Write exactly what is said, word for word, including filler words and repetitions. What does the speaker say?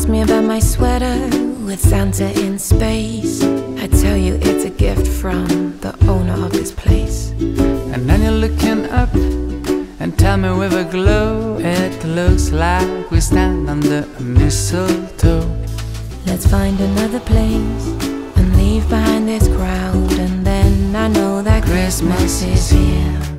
asked me about my sweater with Santa in space. I tell you it's a gift from the owner of this place. And then you're looking up and tell me with a glow, it looks like we stand under a mistletoe. Let's find another place and leave behind this crowd, and then I know that Christmas, Christmas is here.